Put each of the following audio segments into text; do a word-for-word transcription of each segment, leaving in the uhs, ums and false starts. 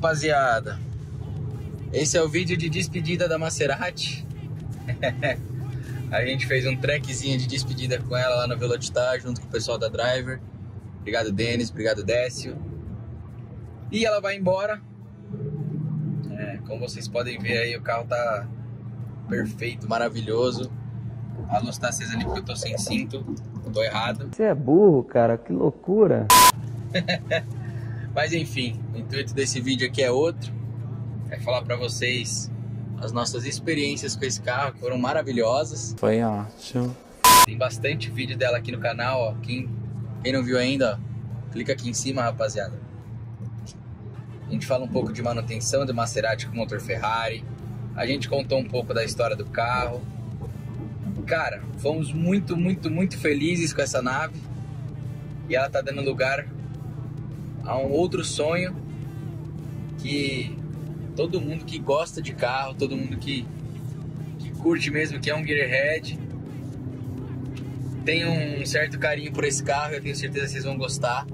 rapaziada, esse é o vídeo de despedida da Maserati. A gente fez um trequezinho de despedida com ela lá no Velocitta, junto com o pessoal da Driver. Obrigado, Denis, obrigado, Décio. E ela vai embora. É, como vocês podem ver aí, o carro tá perfeito, maravilhoso. A luz tá acesa ali porque eu tô sem cinto, tô errado. Você é burro, cara, que loucura. Mas enfim, o intuito desse vídeo aqui é outro. É falar pra vocês as nossas experiências com esse carro, que foram maravilhosas. Foi ótimo. Tem bastante vídeo dela aqui no canal, ó. Quem, quem não viu ainda, ó, clica aqui em cima, rapaziada. A gente fala um pouco de manutenção do Maserati com motor Ferrari. A gente contou um pouco da história do carro. Cara, fomos muito, muito, muito felizes com essa nave. E ela tá dando lugar a um outro sonho que todo mundo que gosta de carro, todo mundo que, que curte mesmo, que é um gearhead, tem um certo carinho por esse carro. Eu tenho certeza que vocês vão gostar.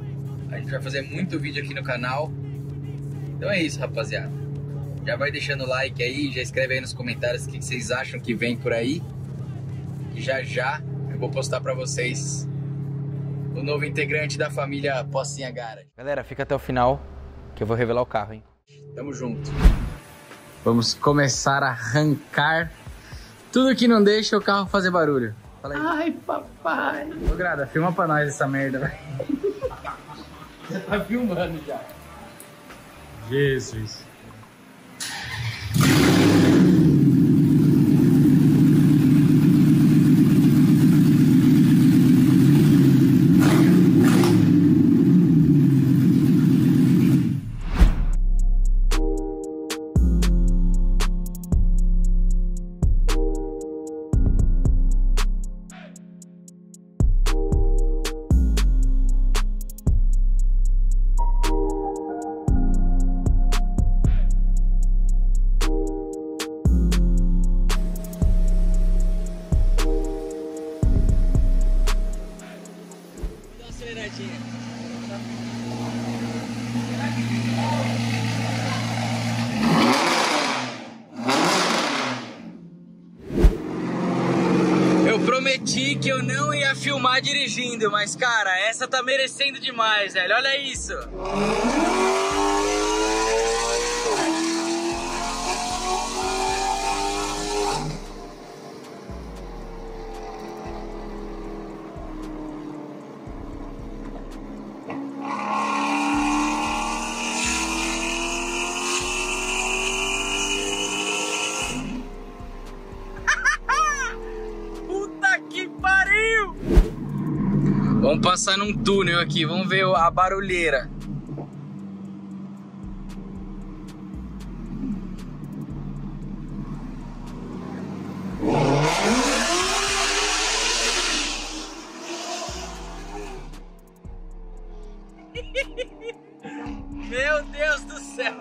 A gente vai fazer muito vídeo aqui no canal. Então é isso, rapaziada. Já vai deixando o like aí, já escreve aí nos comentários o que vocês acham que vem por aí. E já já eu vou postar pra vocês o novo integrante da família Pocinha Garage. Galera, fica até o final que eu vou revelar o carro, hein? Tamo junto. Vamos começar a arrancar tudo que não deixa o carro fazer barulho. Fala aí. Ai, papai. Ô, Grada, filma pra nós essa merda, velho. Já tá filmando já. Jesus. Eu prometi que eu não ia filmar dirigindo, mas cara, essa tá merecendo demais, velho. Olha isso. Vamos passar num túnel aqui, vamos ver a barulheira. Meu Deus do céu!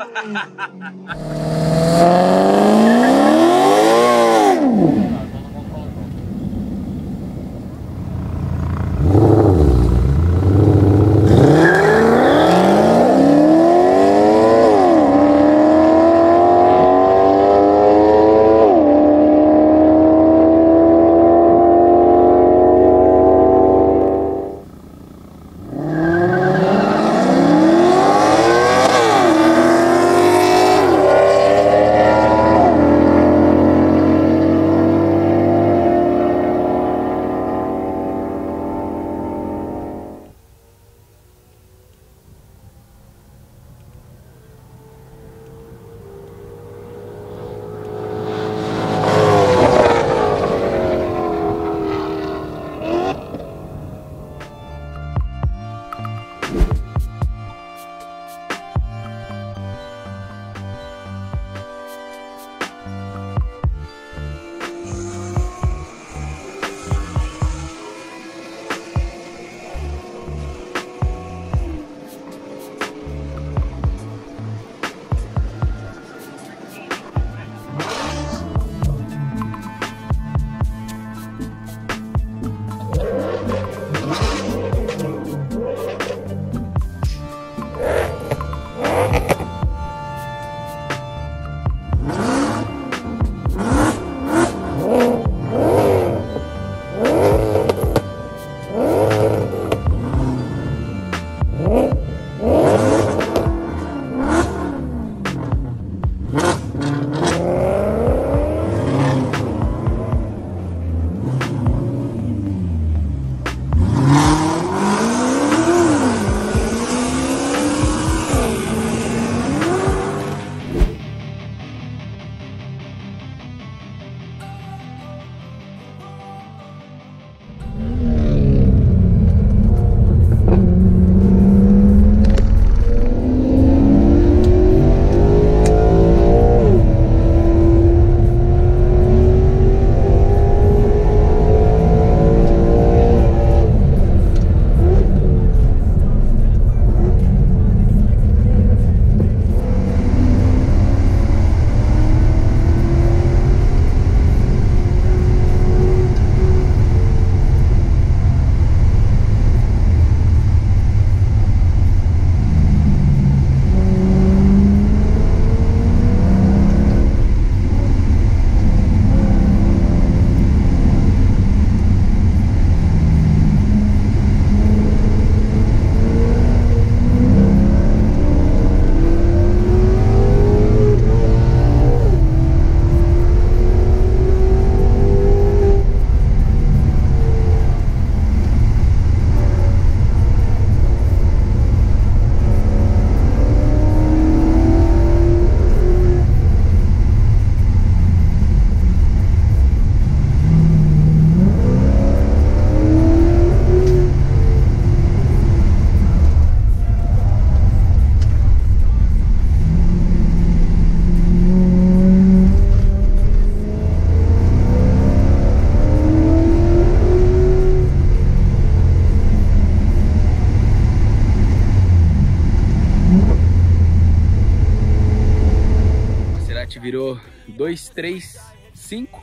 virou dois, três, cinco.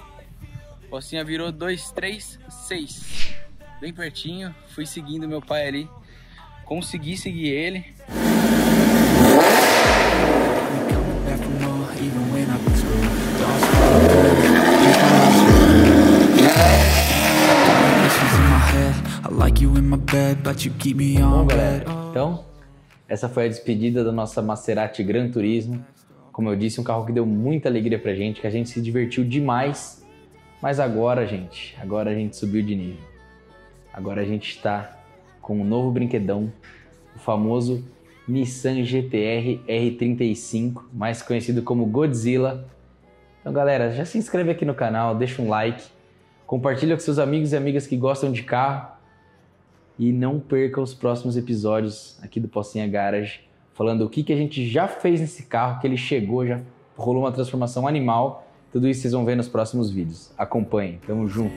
Pocinha virou dois, três, seis. Bem pertinho, fui seguindo meu pai ali. Consegui seguir ele. Bom, galera, então essa foi a despedida da nossa Maserati Gran Turismo. Como eu disse, um carro que deu muita alegria pra gente, que a gente se divertiu demais. Mas agora, gente, agora a gente subiu de nível. Agora a gente tá com um novo brinquedão, o famoso Nissan G T R R trinta e cinco, mais conhecido como Godzilla. Então, galera, já se inscreve aqui no canal, deixa um like, compartilha com seus amigos e amigas que gostam de carro e não perca os próximos episódios aqui do Pocinha Garage, falando o que, que a gente já fez nesse carro, que ele chegou, já rolou uma transformação animal. Tudo isso vocês vão ver nos próximos vídeos. Acompanhem, tamo junto!